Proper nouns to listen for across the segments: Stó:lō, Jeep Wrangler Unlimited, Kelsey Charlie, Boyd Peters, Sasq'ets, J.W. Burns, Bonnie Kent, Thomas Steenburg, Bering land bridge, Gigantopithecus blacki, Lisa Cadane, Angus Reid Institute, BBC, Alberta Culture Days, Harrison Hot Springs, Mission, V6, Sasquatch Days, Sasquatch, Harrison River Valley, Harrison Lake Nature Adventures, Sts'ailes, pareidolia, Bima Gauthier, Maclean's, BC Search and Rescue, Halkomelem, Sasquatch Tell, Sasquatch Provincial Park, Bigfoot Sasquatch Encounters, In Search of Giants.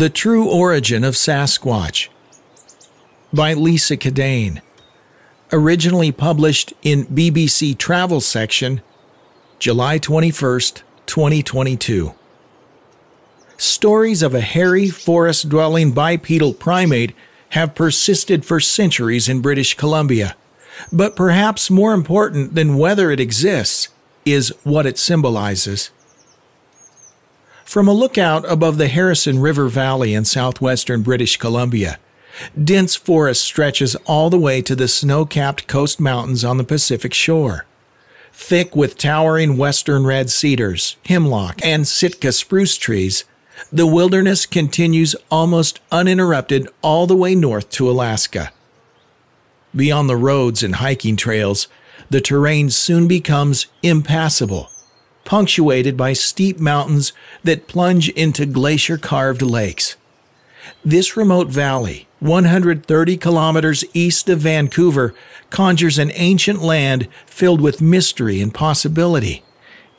The True Origin of Sasquatch by Lisa Cadane. Originally published in BBC Travel Section, July 21st, 2022. Stories of a hairy, forest-dwelling bipedal primate have persisted for centuries in British Columbia, but perhaps more important than whether it exists is what it symbolizes. From a lookout above the Harrison River Valley in southwestern British Columbia, dense forest stretches all the way to the snow-capped Coast Mountains on the Pacific shore. Thick with towering western red cedars, hemlock, and Sitka spruce trees, the wilderness continues almost uninterrupted all the way north to Alaska. Beyond the roads and hiking trails, the terrain soon becomes impassable, punctuated by steep mountains that plunge into glacier-carved lakes. This remote valley, 130 kilometers east of Vancouver, conjures an ancient land filled with mystery and possibility,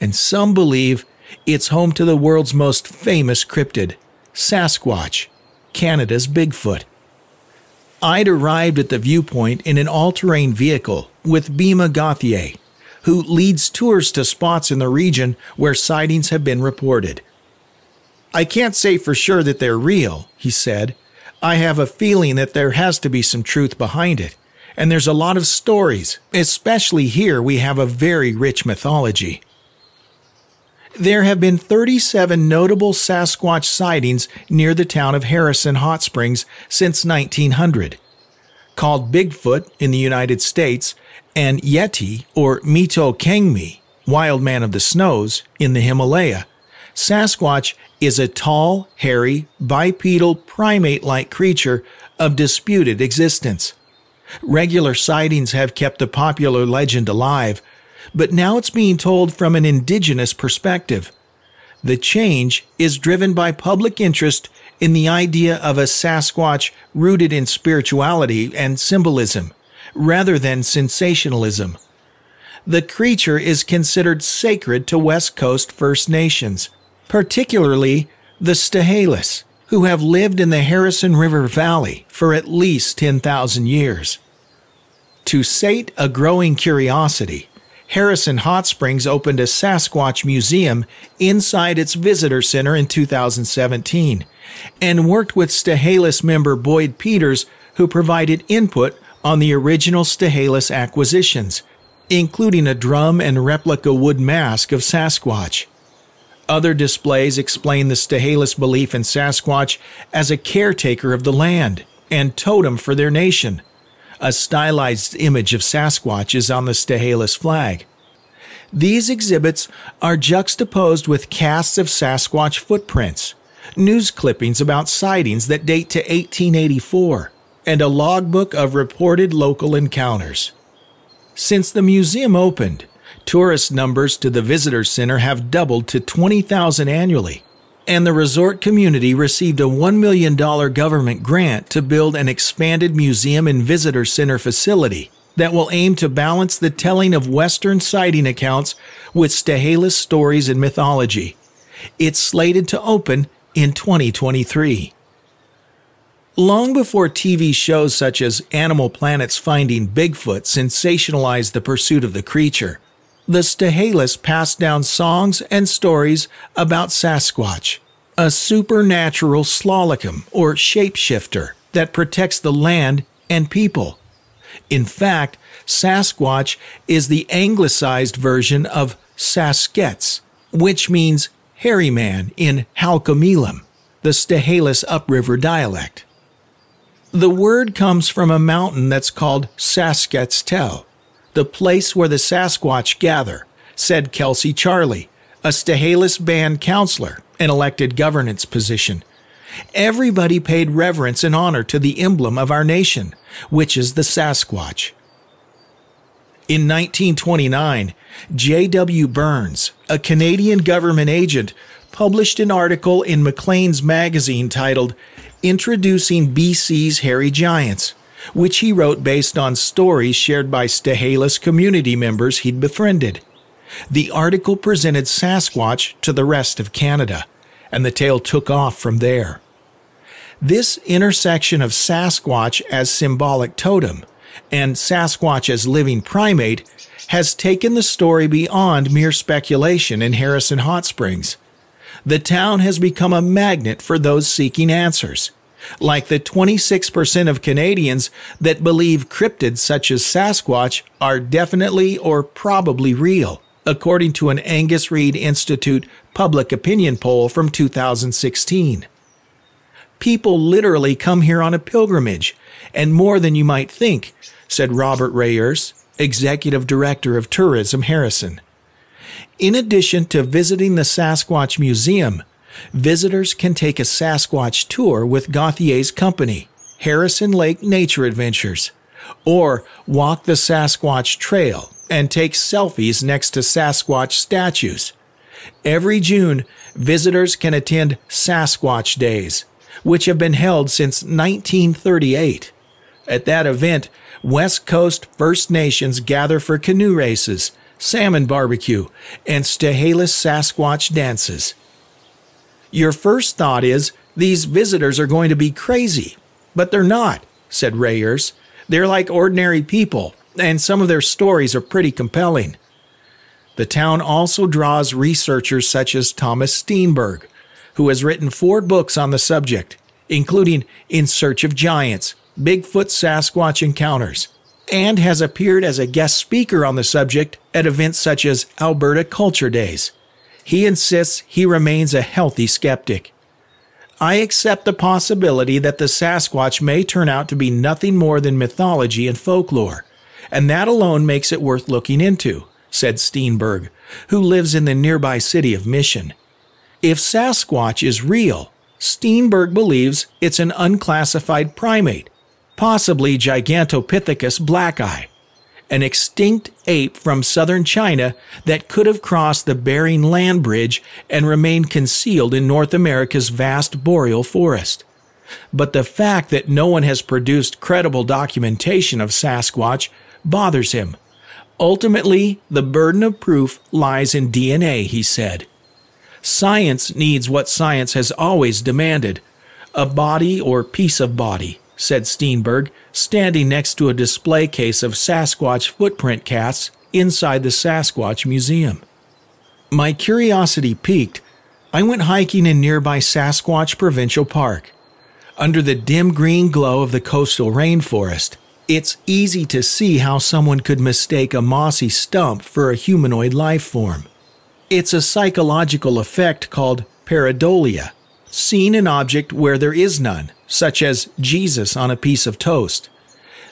and some believe it's home to the world's most famous cryptid, Sasquatch, Canada's Bigfoot. I'd arrived at the viewpoint in an all-terrain vehicle with Bima Gauthier, who leads tours to spots in the region where sightings have been reported. "I can't say for sure that they're real," he said. "I have a feeling that there has to be some truth behind it, and there's a lot of stories, especially here we have a very rich mythology." There have been 37 notable Sasquatch sightings near the town of Harrison Hot Springs since 1900. Called Bigfoot in the United States, and Yeti or Mito Kangmi, wild man of the snows, in the Himalaya, Sasquatch is a tall, hairy, bipedal primate-like creature of disputed existence. Regular sightings have kept the popular legend alive, but now it's being told from an indigenous perspective. The change is driven by public interest in the idea of a Sasquatch rooted in spirituality and symbolism, rather than sensationalism. The creature is considered sacred to West Coast First Nations, particularly the Sts'ailes, who have lived in the Harrison River Valley for at least 10,000 years. To sate a growing curiosity, Harrison Hot Springs opened a Sasquatch museum inside its visitor center in 2017 and worked with Sts'ailes member Boyd Peters, who provided input on the original Sts'ailes acquisitions, including a drum and replica wood mask of Sasquatch. Other displays explain the Sts'ailes' belief in Sasquatch as a caretaker of the land and totem for their nation. A stylized image of Sasquatch is on the Sts'ailes flag. These exhibits are juxtaposed with casts of Sasquatch footprints, news clippings about sightings that date to 1884, and a logbook of reported local encounters. Since the museum opened, tourist numbers to the visitor center have doubled to 20,000 annually, and the resort community received a $1 million government grant to build an expanded museum and visitor center facility that will aim to balance the telling of Western sighting accounts with Sts'ailes stories and mythology. It's slated to open in 2023. Long before TV shows such as Animal Planet's Finding Bigfoot sensationalized the pursuit of the creature, the Sts'ailes passed down songs and stories about Sasquatch, a supernatural Slalocum or shapeshifter that protects the land and people. In fact, Sasquatch is the anglicized version of Sasq'ets, which means hairy man in Halkomelem, the Sts'ailes upriver dialect. The word comes from a mountain that's called Sasquatch Tell, the place where the Sasquatch gather, said Kelsey Charlie, a Sts'ailes band counselor, an elected governance position. Everybody paid reverence and honor to the emblem of our nation, which is the Sasquatch. In 1929, J.W. Burns, a Canadian government agent, published an article in Maclean's magazine titled Introducing BC's Hairy Giants, which he wrote based on stories shared by Sts'ailes community members he'd befriended. The article presented Sasquatch to the rest of Canada, and the tale took off from there. This intersection of Sasquatch as symbolic totem and Sasquatch as living primate has taken the story beyond mere speculation in Harrison Hot Springs. The town has become a magnet for those seeking answers, like the 26% of Canadians that believe cryptids such as Sasquatch are definitely or probably real, according to an Angus Reid Institute public opinion poll from 2016. People literally come here on a pilgrimage, and more than you might think, said Robert Rayers, Executive Director of Tourism Harrison. In addition to visiting the Sasquatch Museum, visitors can take a Sasquatch tour with Gauthier's company, Harrison Lake Nature Adventures, or walk the Sasquatch Trail and take selfies next to Sasquatch statues. Every June, visitors can attend Sasquatch Days, which have been held since 1938. At that event, West Coast First Nations gather for canoe races, salmon barbecue, and Sts'ailes Sasquatch dances. Your first thought is, these visitors are going to be crazy. But they're not, said Rayers. They're like ordinary people, and some of their stories are pretty compelling. The town also draws researchers such as Thomas Steenburg, who has written 4 books on the subject, including In Search of Giants, Bigfoot Sasquatch Encounters, and has appeared as a guest speaker on the subject at events such as Alberta Culture Days. He insists he remains a healthy skeptic. I accept the possibility that the Sasquatch may turn out to be nothing more than mythology and folklore, and that alone makes it worth looking into, said Steenburg, who lives in the nearby city of Mission. If Sasquatch is real, Steenburg believes it's an unclassified primate, possibly Gigantopithecus blacki, an extinct ape from southern China that could have crossed the Bering land bridge and remained concealed in North America's vast boreal forest. But the fact that no one has produced credible documentation of Sasquatch bothers him. Ultimately, the burden of proof lies in DNA, he said. Science needs what science has always demanded, a body or piece of body, said Steenburg, standing next to a display case of Sasquatch footprint casts inside the Sasquatch Museum. My curiosity piqued. I went hiking in nearby Sasquatch Provincial Park. Under the dim green glow of the coastal rainforest, it's easy to see how someone could mistake a mossy stump for a humanoid life form. It's a psychological effect called pareidolia, seeing an object where there is none, such as Jesus on a piece of toast.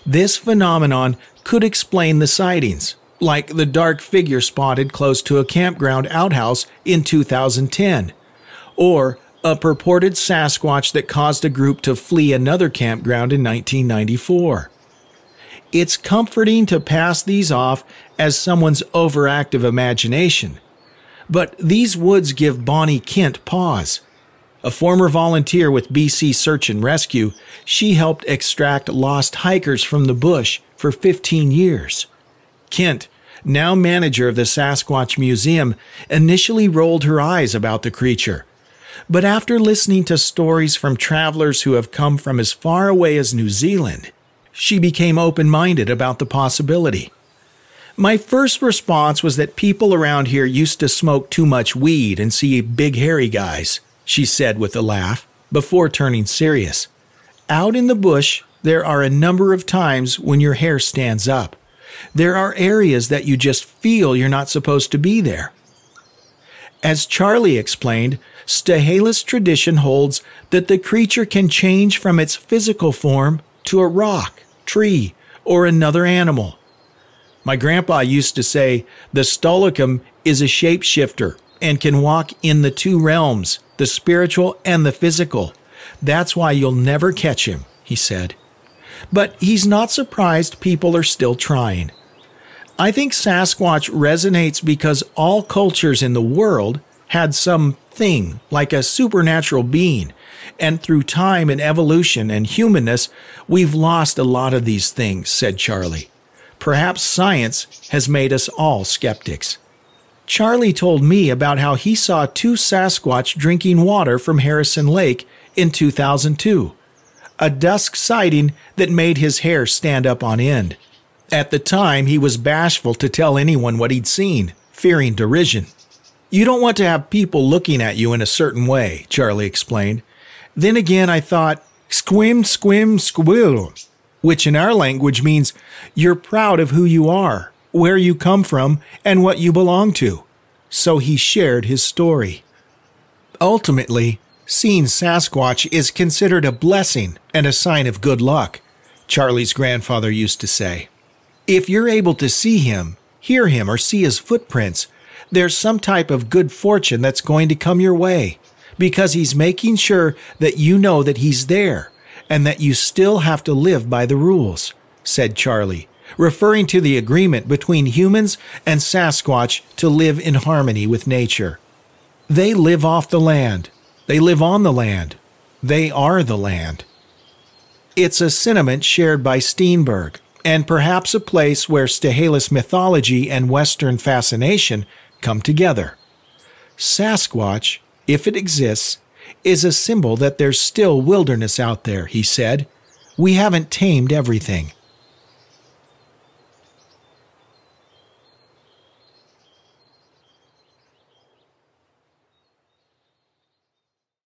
This phenomenon could explain the sightings, like the dark figure spotted close to a campground outhouse in 2010, or a purported Sasquatch that caused a group to flee another campground in 1994. It's comforting to pass these off as someone's overactive imagination, but these woods give Bonnie Kent pause. A former volunteer with BC Search and Rescue, she helped extract lost hikers from the bush for 15 years. Kent, now manager of the Sasquatch Museum, initially rolled her eyes about the creature. But after listening to stories from travelers who have come from as far away as New Zealand, she became open-minded about the possibility. My first response was that people around here used to smoke too much weed and see big hairy guys, she said with a laugh, before turning serious. Out in the bush, there are a number of times when your hair stands up. There are areas that you just feel you're not supposed to be there. As Charlie explained, Sts'ailes tradition holds that the creature can change from its physical form to a rock, tree, or another animal. My grandpa used to say the Stó:lō is a shapeshifter and can walk in the two realms, the spiritual and the physical. That's why you'll never catch him, he said. But he's not surprised people are still trying. I think Sasquatch resonates because all cultures in the world had some thing like a supernatural being, and through time and evolution and humanness, we've lost a lot of these things, said Charlie. Perhaps science has made us all skeptics. Charlie told me about how he saw 2 Sasquatch drinking water from Harrison Lake in 2002, a dusk sighting that made his hair stand up on end. At the time, he was bashful to tell anyone what he'd seen, fearing derision. You don't want to have people looking at you in a certain way, Charlie explained. Then again, I thought, squim, squim, squill, which in our language means you're proud of who you are, where you come from, and what you belong to. So he shared his story. Ultimately, seeing Sasquatch is considered a blessing and a sign of good luck, Charlie's grandfather used to say. If you're able to see him, hear him, or see his footprints, there's some type of good fortune that's going to come your way, because he's making sure that you know that he's there and that you still have to live by the rules, said Charlie, referring to the agreement between humans and Sasquatch to live in harmony with nature. They live off the land. They live on the land. They are the land. It's a sentiment shared by Steenburg, and perhaps a place where Sts'ailes mythology and Western fascination come together. Sasquatch, if it exists, is a symbol that there's still wilderness out there, he said. We haven't tamed everything.